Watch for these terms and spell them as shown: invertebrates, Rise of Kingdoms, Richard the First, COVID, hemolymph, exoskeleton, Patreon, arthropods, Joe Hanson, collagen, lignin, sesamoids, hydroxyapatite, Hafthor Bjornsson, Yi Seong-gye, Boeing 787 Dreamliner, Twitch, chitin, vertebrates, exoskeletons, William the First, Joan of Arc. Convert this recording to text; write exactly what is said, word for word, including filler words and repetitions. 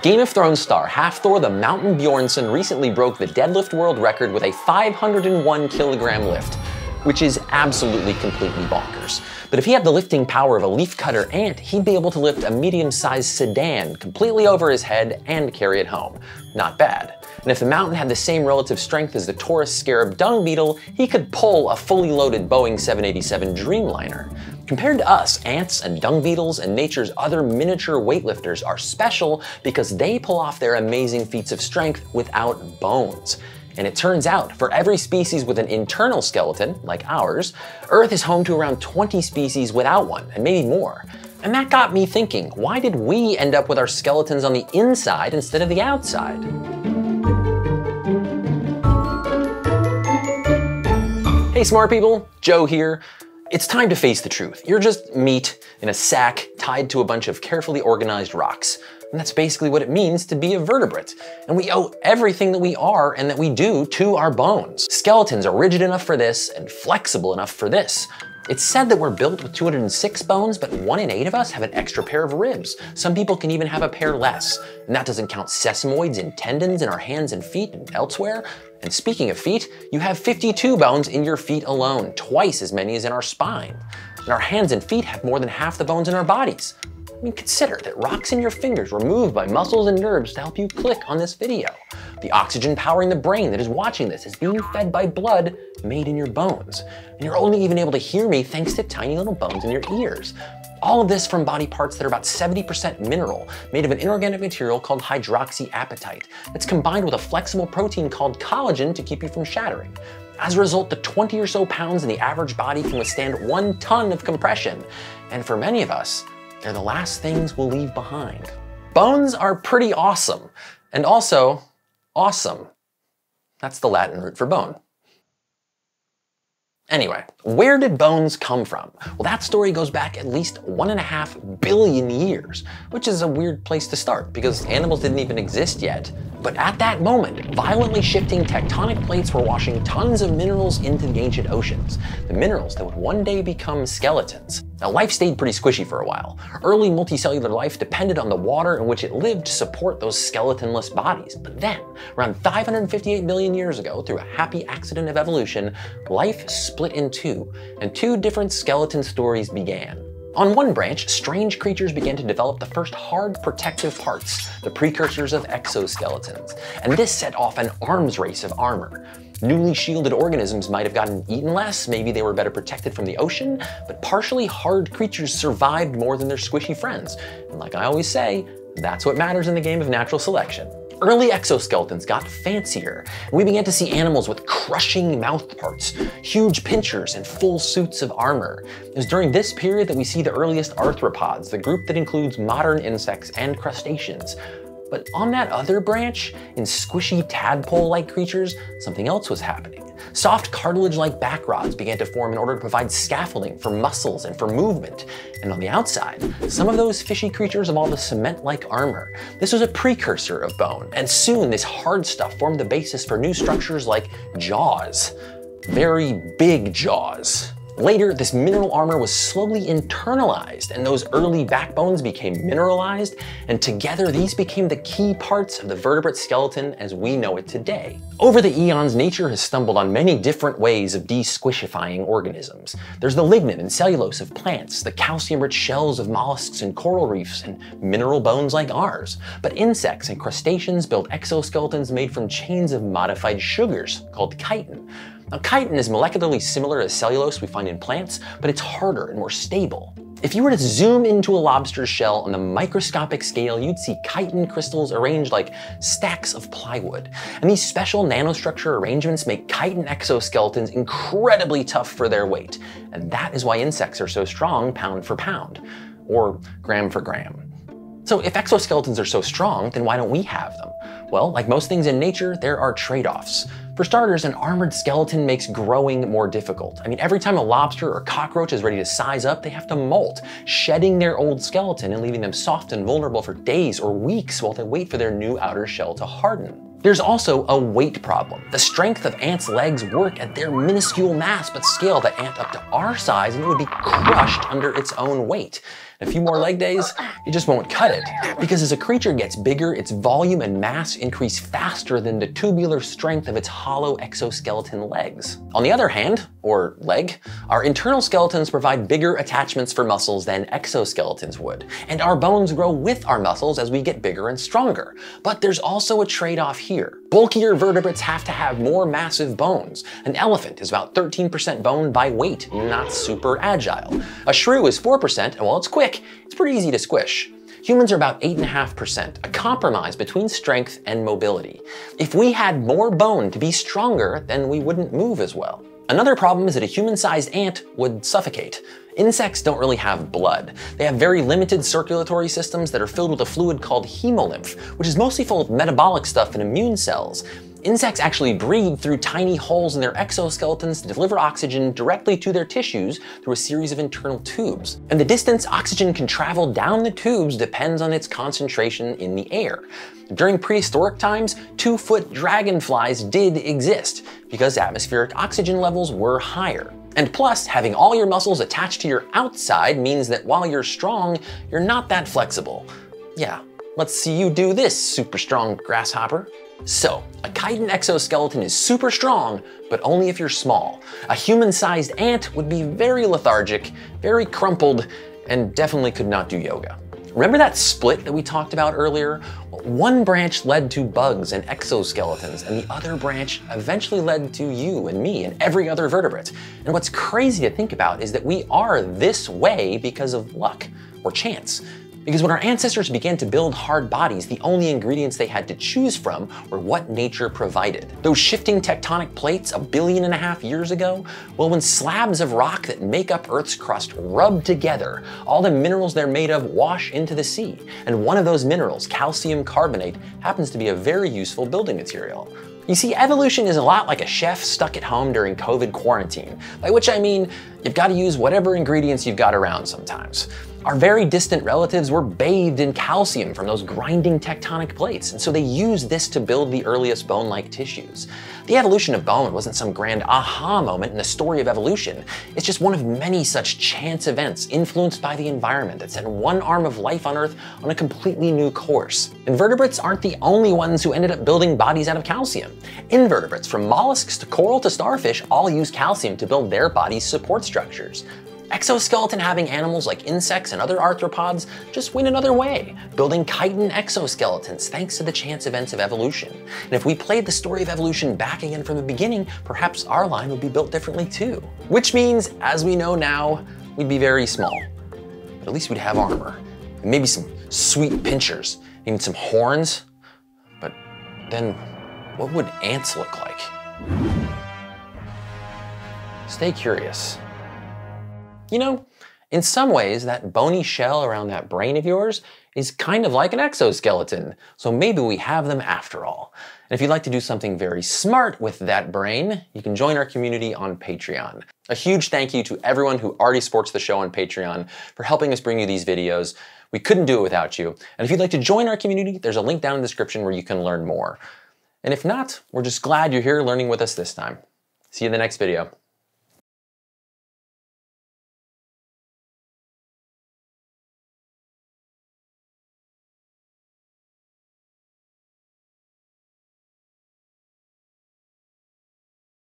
Game of Thrones star Hafthor the Mountain Bjornsson recently broke the deadlift world record with a five hundred one kilogram lift, which is absolutely completely bonkers. But if he had the lifting power of a leafcutter ant, he'd be able to lift a medium-sized sedan completely over his head and carry it home. Not bad. And if the mountain had the same relative strength as the Taurus scarab dung beetle, he could pull a fully loaded Boeing seven eighty-seven Dreamliner. Compared to us, ants and dung beetles and nature's other miniature weightlifters are special because they pull off their amazing feats of strength without bones. And it turns out, for every species with an internal skeleton, like ours, Earth is home to around twenty species without one, and maybe more. And that got me thinking, why did we end up with our skeletons on the inside instead of the outside? Hey smart people, Joe here. It's time to face the truth. You're just meat in a sack tied to a bunch of carefully organized rocks. And that's basically what it means to be a vertebrate. And we owe everything that we are and that we do to our bones. Skeletons are rigid enough for this and flexible enough for this. It's said that we're built with two hundred six bones, but one in eight of us have an extra pair of ribs. Some people can even have a pair less. And that doesn't count sesamoids and tendons in our hands and feet and elsewhere. And speaking of feet, you have fifty-two bones in your feet alone, twice as many as in our spine. And our hands and feet have more than half the bones in our bodies. I mean, consider that rocks in your fingers were moved by muscles and nerves to help you click on this video. The oxygen powering the brain that is watching this is being fed by blood made in your bones. And you're only even able to hear me thanks to tiny little bones in your ears. All of this from body parts that are about seventy percent mineral, made of an inorganic material called hydroxyapatite. That's combined with a flexible protein called collagen to keep you from shattering. As a result, the twenty or so pounds in the average body can withstand one ton of compression. And for many of us, they're the last things we'll leave behind. Bones are pretty awesome. And also, awesome. That's the Latin root for bone. Anyway, where did bones come from? Well, that story goes back at least one and a half billion years, which is a weird place to start because animals didn't even exist yet. But at that moment, violently shifting tectonic plates were washing tons of minerals into the ancient oceans, the minerals that would one day become skeletons. Now, life stayed pretty squishy for a while. Early multicellular life depended on the water in which it lived to support those skeletonless bodies. But then, around five hundred fifty-eight million years ago, through a happy accident of evolution, life split in two, and two different skeleton stories began. On one branch, strange creatures began to develop the first hard protective parts, the precursors of exoskeletons. And this set off an arms race of armor. Newly shielded organisms might have gotten eaten less, maybe they were better protected from the ocean, but partially hard creatures survived more than their squishy friends. And like I always say, that's what matters in the game of natural selection. Early exoskeletons got fancier, and we began to see animals with crushing mouth parts, huge pinchers, and full suits of armor. It was during this period that we see the earliest arthropods, the group that includes modern insects and crustaceans. But on that other branch, in squishy tadpole-like creatures, something else was happening. Soft cartilage-like back rods began to form in order to provide scaffolding for muscles and for movement. And on the outside, some of those fishy creatures evolved a cement-like armor. This was a precursor of bone, and soon this hard stuff formed the basis for new structures like jaws. Very big jaws. Later, this mineral armor was slowly internalized, and those early backbones became mineralized, and together these became the key parts of the vertebrate skeleton as we know it today. Over the eons, nature has stumbled on many different ways of de-squishifying organisms. There's the lignin and cellulose of plants, the calcium-rich shells of mollusks and coral reefs, and mineral bones like ours. But insects and crustaceans build exoskeletons made from chains of modified sugars, called chitin. Now, chitin is molecularly similar to cellulose we find in plants, but it's harder and more stable. If you were to zoom into a lobster's shell on the microscopic scale, you'd see chitin crystals arranged like stacks of plywood. And these special nanostructure arrangements make chitin exoskeletons incredibly tough for their weight. And that is why insects are so strong pound for pound, or gram for gram. So if exoskeletons are so strong, then why don't we have them? Well, like most things in nature, there are trade-offs. For starters, an armored skeleton makes growing more difficult. I mean, every time a lobster or cockroach is ready to size up, they have to molt, shedding their old skeleton and leaving them soft and vulnerable for days or weeks while they wait for their new outer shell to harden. There's also a weight problem. The strength of ants' legs work at their minuscule mass, but scale the ant up to our size and it would be crushed under its own weight. a few more leg days, it just won't cut it. Because as a creature gets bigger, its volume and mass increase faster than the tubular strength of its hollow exoskeleton legs. On the other hand, or leg, our internal skeletons provide bigger attachments for muscles than exoskeletons would, and our bones grow with our muscles as we get bigger and stronger. But there's also a trade-off here. Bulkier vertebrates have to have more massive bones. An elephant is about thirteen percent bone by weight, not super agile. A shrew is four percent, and while it's quick, it's pretty easy to squish. Humans are about eight point five percent, a compromise between strength and mobility. If we had more bone to be stronger, then we wouldn't move as well. Another problem is that a human-sized ant would suffocate. Insects don't really have blood. They have very limited circulatory systems that are filled with a fluid called hemolymph, which is mostly full of metabolic stuff and immune cells. Insects actually breathe through tiny holes in their exoskeletons to deliver oxygen directly to their tissues through a series of internal tubes. And the distance oxygen can travel down the tubes depends on its concentration in the air. During prehistoric times, two-foot dragonflies did exist because atmospheric oxygen levels were higher. And plus, having all your muscles attached to your outside means that while you're strong, you're not that flexible. Yeah, let's see you do this, super strong grasshopper. So, a chitin exoskeleton is super strong, but only if you're small. A human-sized ant would be very lethargic, very crumpled, and definitely could not do yoga. Remember that split that we talked about earlier? One branch led to bugs and exoskeletons, and the other branch eventually led to you and me and every other vertebrate. And what's crazy to think about is that we are this way because of luck or chance. Because when our ancestors began to build hard bodies, the only ingredients they had to choose from were what nature provided. Those shifting tectonic plates a billion and a half years ago? Well, when slabs of rock that make up Earth's crust rub together, all the minerals they're made of wash into the sea. And one of those minerals, calcium carbonate, happens to be a very useful building material. You see, evolution is a lot like a chef stuck at home during COVID quarantine, by which I mean you've got to use whatever ingredients you've got around sometimes. Our very distant relatives were bathed in calcium from those grinding tectonic plates, and so they used this to build the earliest bone-like tissues. The evolution of bone wasn't some grand aha moment in the story of evolution. It's just one of many such chance events influenced by the environment that sent one arm of life on Earth on a completely new course. Invertebrates aren't the only ones who ended up building bodies out of calcium. Invertebrates, from mollusks to coral to starfish, all use calcium to build their bodies' support structures. Exoskeleton-having animals like insects and other arthropods just went another way, building chitin exoskeletons thanks to the chance events of evolution. And if we played the story of evolution back again from the beginning, perhaps our line would be built differently too. Which means, as we know now, we'd be very small. But at least we'd have armor, and maybe some sweet pincers, even some horns. But then, what would ants look like? Stay curious. You know, in some ways, that bony shell around that brain of yours is kind of like an exoskeleton, so maybe we have them after all. And if you'd like to do something very smart with that brain, you can join our community on Patreon. A huge thank you to everyone who already supports the show on Patreon for helping us bring you these videos. We couldn't do it without you. And if you'd like to join our community, there's a link down in the description where you can learn more. And if not, we're just glad you're here learning with us this time. See you in the next video.